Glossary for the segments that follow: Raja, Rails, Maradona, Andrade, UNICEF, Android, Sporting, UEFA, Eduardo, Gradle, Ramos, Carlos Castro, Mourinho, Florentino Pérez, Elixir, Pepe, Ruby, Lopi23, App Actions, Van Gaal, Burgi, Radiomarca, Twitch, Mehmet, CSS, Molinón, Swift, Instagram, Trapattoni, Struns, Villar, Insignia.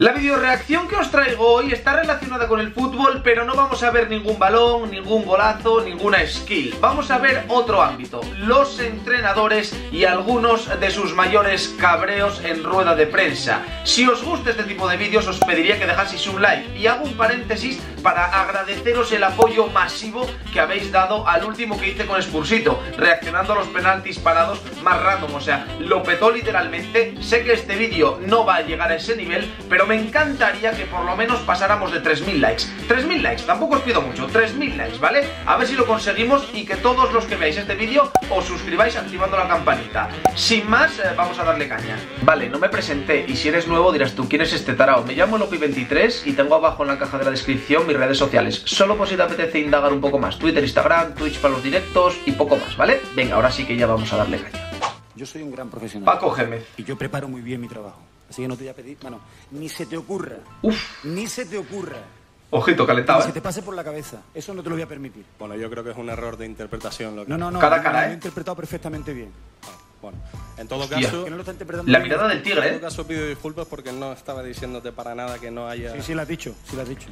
La videoreacción que os traigo hoy está relacionada con el fútbol, pero no vamos a ver ningún balón, ningún golazo, ninguna skill. Vamos a ver otro ámbito, los entrenadores y algunos de sus mayores cabreos en rueda de prensa. Si os gusta este tipo de vídeos os pediría que dejaseis un like, y hago un paréntesis para agradeceros el apoyo masivo que habéis dado al último que hice con Spursito, reaccionando a los penaltis parados más random, o sea, lo petó literalmente. Sé que este vídeo no va a llegar a ese nivel, pero me encantaría que por lo menos pasáramos de 3.000 likes. 3.000 likes, tampoco os pido mucho, 3.000 likes, ¿vale? A ver si lo conseguimos, y que todos los que veáis este vídeo os suscribáis activando la campanita. Sin más, vamos a darle caña. Vale, no me presenté, y si eres nuevo dirás tú, ¿quién es este tarao? Me llamo Lopi23 y tengo abajo en la caja de la descripción mis redes sociales. Solo por si te apetece indagar un poco más, Twitter, Instagram, Twitch para los directos y poco más, ¿vale? Venga, ahora sí que ya vamos a darle caña. Yo soy un gran profesional. Paco Gómez. Y yo preparo muy bien mi trabajo. Así que no te voy a pedir, bueno, ni se te ocurra. Uf. Ni se te ocurra. Ojito, calentaba. Ni se te pase por la cabeza. Eso no te lo voy a permitir. Bueno, yo creo que es un error de interpretación. Lo que... No. Cada cara, ¿eh? Lo he interpretado perfectamente bien. Bueno, en todo caso... Que no lo está interpretando. La mirada del tigre, ¿eh? En todo caso pido disculpas porque no estaba diciéndote para nada que no haya... Sí, sí lo has dicho.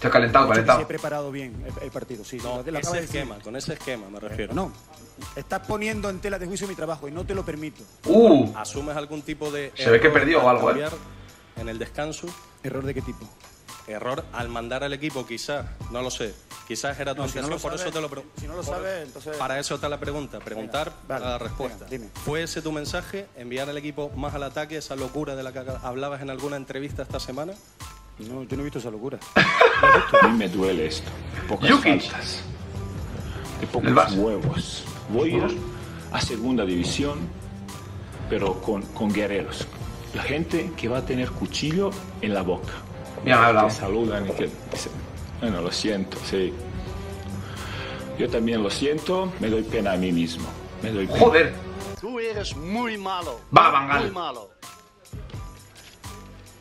Te has calentado. Sí, he preparado bien el partido, sí. No, ese esquema, con ese esquema me refiero. No. Estás poniendo en tela de juicio mi trabajo y no te lo permito. ¿Asumes algún tipo de... Se ve que perdió o algo, ¿eh? En el descanso. ¿Error de qué tipo? Error al mandar al equipo, quizás, no lo sé. Quizás era tu intención, por eso te lo pregunto. Si no lo sabes, entonces... Para eso está la pregunta, preguntar para la respuesta. Dime. ¿Fue ese tu mensaje, enviar al equipo más al ataque, esa locura de la que hablabas en alguna entrevista esta semana? No, yo no he visto esa locura. A mí me duele esto. Pocas faltas. De pocos huevos. Voy a ir a segunda división, pero con guerreros. La gente que va a tener cuchillo en la boca. Bien, te saludan y que dicen, bueno, lo siento, sí. Yo también lo siento, me doy pena a mí mismo. Me doy pena. ¡Joder! Tú eres muy malo. Va, Van Gaal. Muy malo.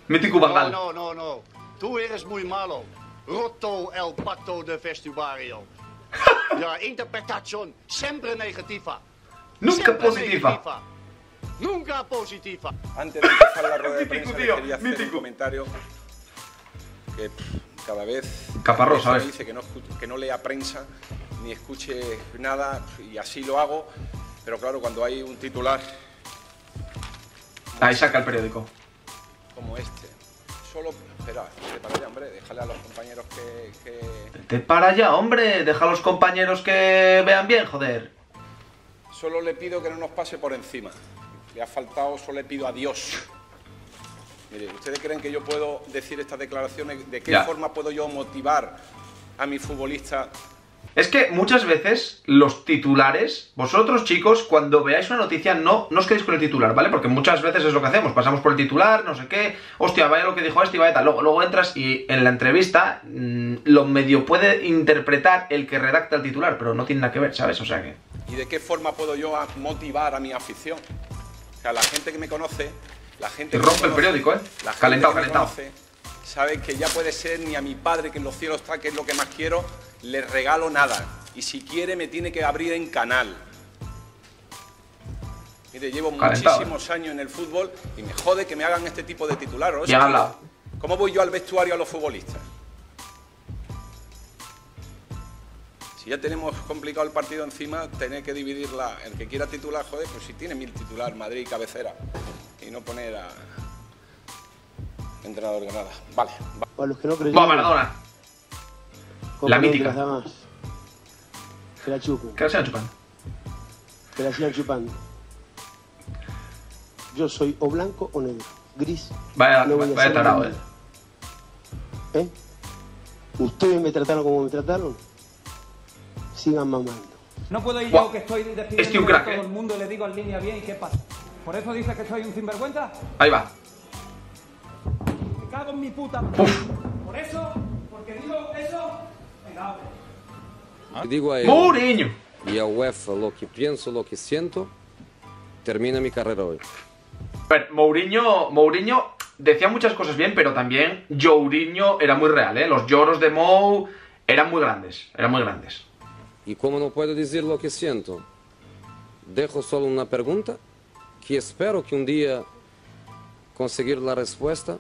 Mítico Van Gaal. No. Tú eres muy malo. Roto el pacto de vestuario. La interpretación siempre negativa. Nunca positiva. Nunca positiva. Antes de empezar la rueda de prensa, quería hacer un comentario. Que cada vez Caparrós dice que no lea prensa ni escuche nada, y así lo hago, pero claro, cuando hay un titular ahí saca el periódico como este, solo espera, para allá, hombre, déjale a los compañeros que... Te para allá, hombre, deja a los compañeros que vean bien, joder. Solo le pido que no nos pase por encima, le ha faltado, solo le pido a Dios. Mire, ¿ustedes creen que yo puedo decir estas declaraciones? ¿De qué forma puedo yo motivar a mi futbolista? Es que muchas veces los titulares, vosotros chicos, cuando veáis una noticia no os quedéis con el titular, ¿vale? Porque muchas veces es lo que hacemos, pasamos por el titular, no sé qué, hostia, vaya lo que dijo este y vaya tal. Luego entras y en la entrevista lo medio puede interpretar el que redacta el titular, pero no tiene nada que ver, ¿sabes? O sea que... ¿Y de qué forma puedo yo motivar a mi afición? O sea, la gente que me conoce... La gente rompe el periódico, ¿eh? La gente calentado. Sabes que ya puede ser ni a mi padre, que en los cielos está, que es lo que más quiero, le regalo nada. Y si quiere, me tiene que abrir en canal. Mire, llevo muchísimos años en el fútbol y me jode que me hagan este tipo de titular. O sea, ¿cómo voy yo al vestuario a los futbolistas? Si ya tenemos complicado el partido encima, tener que dividirla. El que quiera titular, joder, pues si tiene 1000 titular, Madrid, cabecera. Y no poner a entrenador de nada. Vale. Para los que no creyeron, ¡va, Maradona! La mítica. Que la chupen. Que la sigan chupando. Que la sigan chupando. Yo soy o blanco o negro. Gris. Vaya, no vaya tarado, ¿eh? ¿Eh? ¿Ustedes me trataron como me trataron? Sigan mamando. No puedo ir yo, que estoy despidiendo a todo el mundo, le digo en línea bien y qué pasa. ¿Por eso dices que soy un sinvergüenza? Ahí va. Me cago en mi puta. Uf. Por eso, porque digo eso, me cago. ¿Ah? Digo a él, Mourinho y a UEFA lo que pienso, lo que siento, termina mi carrera hoy. Pero Mourinho decía muchas cosas bien, pero también Jourinho era muy real, ¿eh? Los lloros de Mou eran muy grandes, Y como no puedo decir lo que siento, dejo solo una pregunta. Que espero que un día conseguir la respuesta,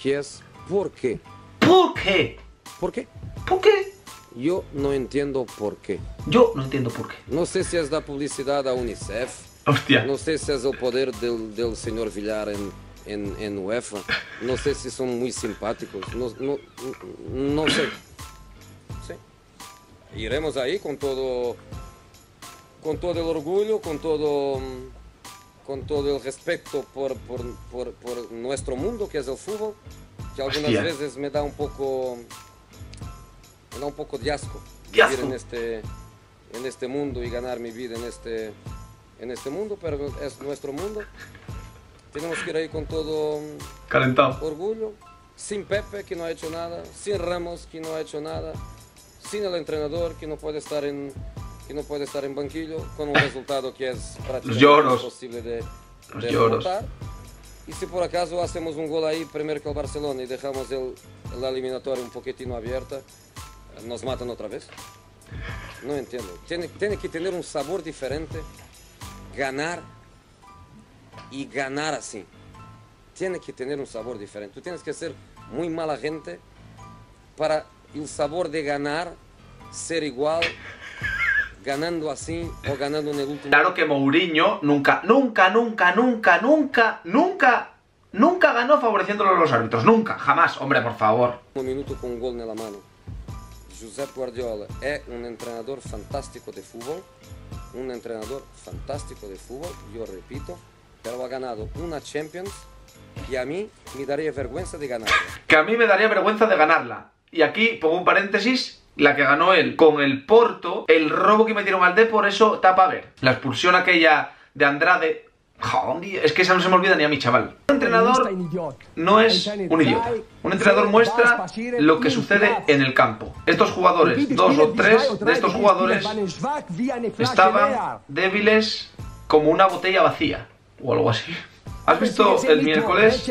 que es ¿Por qué? ¿Por qué? ¿Por qué? ¿Por qué? Yo no entiendo por qué. Yo no entiendo por qué. No sé si es la publicidad a UNICEF. Hostia. No sé si es el poder del señor Villar en UEFA. No sé si son muy simpáticos. No sé. Sí. Iremos ahí con todo el orgullo, con todo el respeto por nuestro mundo, que es el fútbol, que algunas Hostia. Veces me da un poco de asco vivir en este mundo y ganar mi vida en este mundo, pero es nuestro mundo. Tenemos que ir ahí con todo calentado, orgullo, sin Pepe, que no ha hecho nada, sin Ramos, que no ha hecho nada, sin el entrenador, que no puede estar en banquillo, con un resultado que es prácticamente imposible de remontar. Y si por acaso hacemos un gol ahí, primero que el Barcelona, y dejamos la eliminatoria un poquitino abierta, nos matan otra vez. No entiendo. Tiene que tener un sabor diferente, ganar y ganar así. Tiene que tener un sabor diferente. Tú tienes que ser muy mala gente para el sabor de ganar ser igual, ganando así o ganando en el último. Claro que Mourinho nunca ganó favoreciéndolo a los árbitros. Nunca, jamás, hombre, por favor. Un minuto con un gol en la mano. Josep Guardiola es un entrenador fantástico de fútbol. Un entrenador fantástico de fútbol, yo repito. Pero ha ganado una Champions y a mí me daría vergüenza de ganarla. Que a mí me daría vergüenza de ganarla. Y aquí pongo un paréntesis. La que ganó él con el Porto, el robo que metieron al D, por eso tapa a ver. La expulsión aquella de Andrade, joder, es que esa no se me olvida ni a mi chaval. Un entrenador no es un idiota. Un entrenador muestra lo que sucede en el campo. Estos jugadores, dos o tres de estos jugadores, estaban débiles como una botella vacía o algo así. ¿Has visto el miércoles?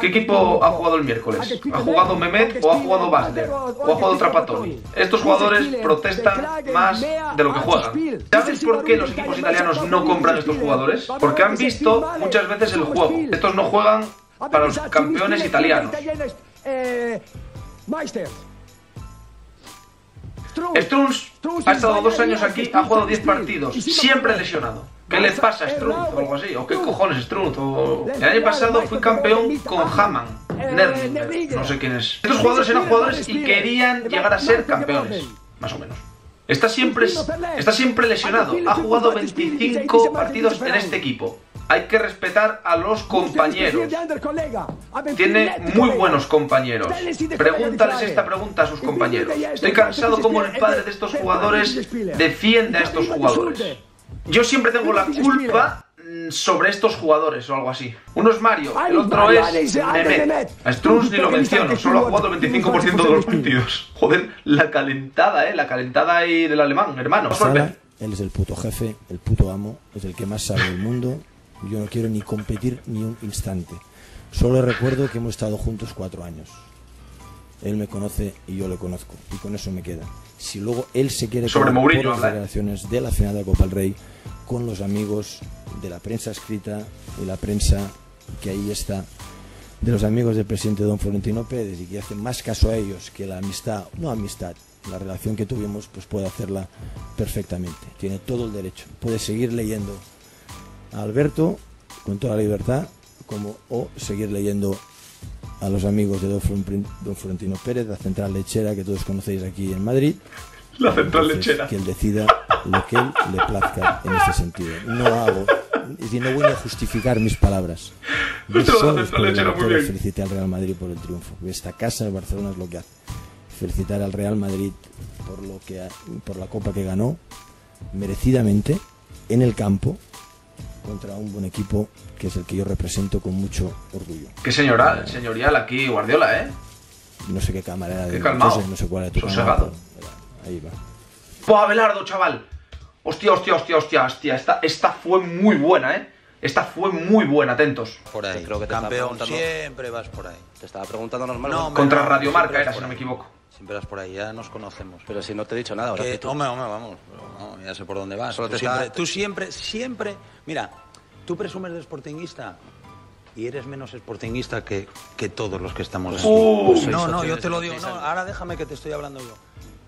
¿Qué equipo ha jugado el miércoles? ¿Ha jugado Mehmet o ha jugado Basler? ¿O ha jugado Trapattoni? Estos jugadores protestan más de lo que juegan. ¿Sabes por qué los equipos italianos no compran estos jugadores? Porque han visto muchas veces el juego. Estos no juegan para los campeones italianos. Struns ha estado 2 años aquí, ha jugado 10 partidos, siempre lesionado. ¿Qué le pasa a Struns o algo así? ¿O qué cojones Struns? El año pasado fui campeón con Haman, Nerling, no sé quién es. Estos jugadores eran jugadores y querían llegar a ser campeones, más o menos. Está siempre lesionado, ha jugado 25 partidos en este equipo. Hay que respetar a los compañeros. Tiene muy buenos compañeros. Pregúntales esta pregunta a sus compañeros. Estoy cansado como el padre de estos jugadores defiende a estos jugadores. Yo siempre tengo la culpa sobre estos jugadores o algo así. Uno es Mario, el otro es Mehmet. A Struns ni lo menciono, solo ha jugado el 25% de los partidos. Joder, la calentada ahí del alemán, hermano. Él es el puto jefe, el puto amo, es el que más sabe del mundo. Yo no quiero ni competir ni un instante. Solo recuerdo que hemos estado juntos 4 años. Él me conoce y yo le conozco. Y con eso me queda. Si luego él se quiere sobre Mourinho, por las declaraciones de la final de la Copa del Rey, con los amigos de la prensa escrita y la prensa que ahí está, de los amigos del presidente don Florentino Pérez, y que hacen más caso a ellos que la amistad, no amistad, la relación que tuvimos, pues puede hacerla perfectamente. Tiene todo el derecho. Puede seguir leyendo a Alberto con toda la libertad, como o seguir leyendo a los amigos de don Florentino Pérez, la central lechera que todos conocéis aquí en Madrid. La central lechera. Que él decida lo que él le plazca en este sentido. No hago, es decir, no voy a justificar mis palabras. Yo solo felicité al Real Madrid por el triunfo. Esta casa de Barcelona es lo que hace. Felicitar al Real Madrid por la copa que ganó merecidamente en el campo, contra un buen equipo que es el que yo represento con mucho orgullo. Qué señorial aquí Guardiola, ¿eh? No sé qué cámara era. Qué calmado. No sé cuál era tu cámara. Ahí va. ¡Pues Abelardo, chaval! ¡Hostia! Esta fue muy buena, ¿eh? Esta fue muy buena, atentos. Por ahí, creo que te campeón siempre vas por ahí. Te estaba preguntando normal. No, contra Radiomarca era, si no me equivoco. Siempre vas por ahí, ya nos conocemos. Pero si no te he dicho nada, ahora que tú... Hombre, vamos. No, ya sé por dónde vas. Solo tú siempre... Mira, tú presumes de sportinguista, y eres menos sportinguista que todos los que estamos aquí. No, yo te lo digo. No, ahora déjame que te estoy hablando yo.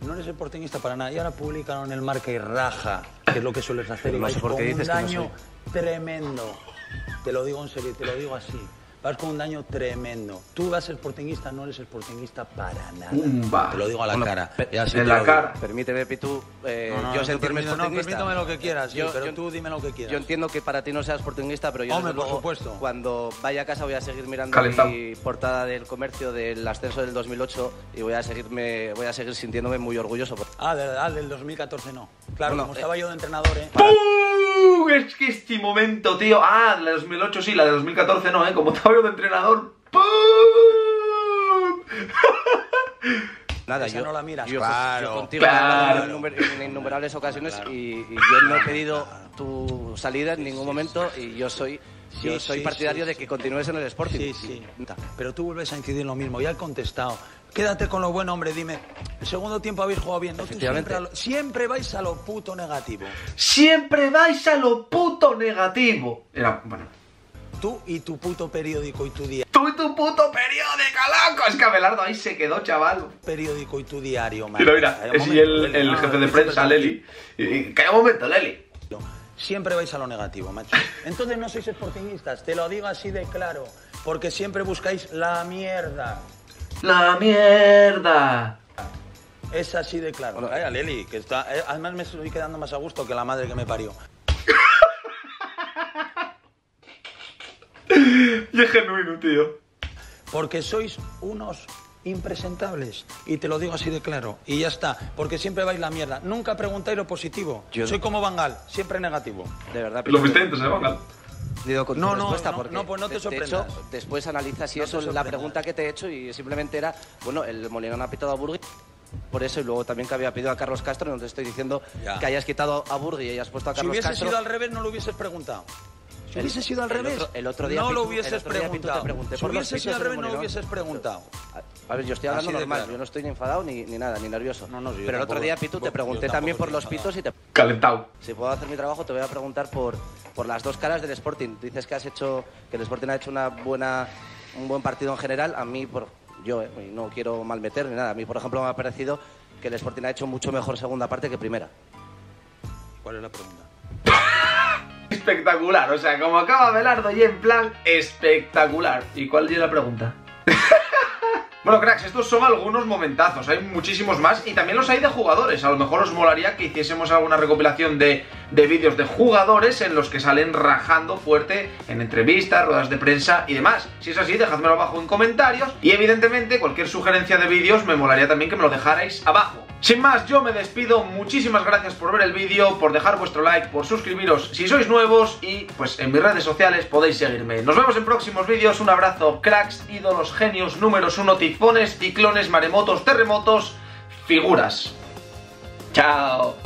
No eres sportinguista para nada. Y ahora publicaron el Marca y Raja, que es lo que sueles hacer. Y no sé por qué dices que no soy. Un daño tremendo. Te lo digo en serio, te lo digo así. Vas con un daño tremendo. Tú vas sportinguista, no eres sportinguista para nada. Te lo digo a la cara. En la cara. Permíteme, Pitu, yo sentirme sportinguista. No, permíteme lo que quieras, pero tú dime lo que quieras. Yo entiendo que para ti no seas sportinguista, pero yo, hombre, por supuesto, cuando vaya a casa voy a seguir mirando mi portada del Comercio del ascenso del 2008 y voy a seguir sintiéndome muy orgulloso. Del 2014 no. Claro, como estaba yo de entrenador, es que este momento, tío. La de 2008 sí, la de 2014 no, como estaba yo de entrenador. Nada, esa yo no la miras. Yo contigo en innumerables ocasiones, y yo no he pedido tu salida en ningún momento, y yo soy partidario de que continúes en el Sporting. Pero tú vuelves a incidir en lo mismo, ya he contestado. Quédate con lo bueno, hombre, dime. El segundo tiempo habéis jugado bien, ¿no? Siempre vais a lo puto negativo. ¡Siempre vais a lo puto negativo! Bueno. Tú y tu puto periódico y tu diario. ¡Tú y tu puto periódico, loco! Es que Abelardo ahí se quedó, chaval. Periódico y tu diario, man. Pero mira, es el jefe de prensa, Leli. ¡Qué momento, Leli! Siempre vais a lo negativo, macho. Entonces no sois sportinguistas, te lo digo así de claro. Porque siempre buscáis la mierda. ¡La mierda! Es así de claro. Bueno, vaya, Leli, que está... Además me estoy quedando más a gusto que la madre que me parió. Y es genuino, tío. Porque sois unos impresentables. Y te lo digo así de claro. Y ya está. Porque siempre vais la mierda. Nunca preguntáis lo positivo. Yo soy como Van Gaal, siempre negativo. De verdad. Lo viste antes, Van Gaal. Pues no te sorprendas. Hecho, después analizas si eso es la pregunta que te he hecho, y simplemente era, bueno, el Molinón ha pitado a Burgi por eso, y luego también que había pedido a Carlos Castro. No te estoy diciendo que hayas quitado a Burgi y hayas puesto a Carlos Castro. Si hubiese sido al revés, no lo hubieses preguntado. Si hubiese sido al revés, no lo hubieses preguntado. Si hubiese sido al revés, no lo hubieses preguntado. A ver, yo estoy hablando normal, yo no estoy ni enfadado ni nada, ni nervioso. Pero el otro día, Pitu, te pregunté también por los pitos y te... Calentado. Si puedo hacer mi trabajo, te voy a preguntar por las dos caras del Sporting. Dices que el Sporting ha hecho un buen partido en general. A mí, yo no quiero malmeter ni nada. A mí, por ejemplo, me ha parecido que el Sporting ha hecho mucho mejor segunda parte que primera. ¿Cuál es la pregunta? Espectacular, o sea, como acaba Abelardo y en plan espectacular. ¿Y cuál es la pregunta? Bueno, cracks, estos son algunos momentazos, hay muchísimos más y también los hay de jugadores. A lo mejor os molaría que hiciésemos alguna recopilación de vídeos de jugadores en los que salen rajando fuerte en entrevistas, ruedas de prensa y demás. Si es así, dejadmelo abajo en comentarios y evidentemente cualquier sugerencia de vídeos me molaría también que me lo dejarais abajo. Sin más, yo me despido, muchísimas gracias por ver el vídeo, por dejar vuestro like, por suscribiros si sois nuevos y pues en mis redes sociales podéis seguirme. Nos vemos en próximos vídeos, un abrazo, cracks, ídolos, genios, números uno, tifones, ciclones, maremotos, terremotos, figuras. Chao.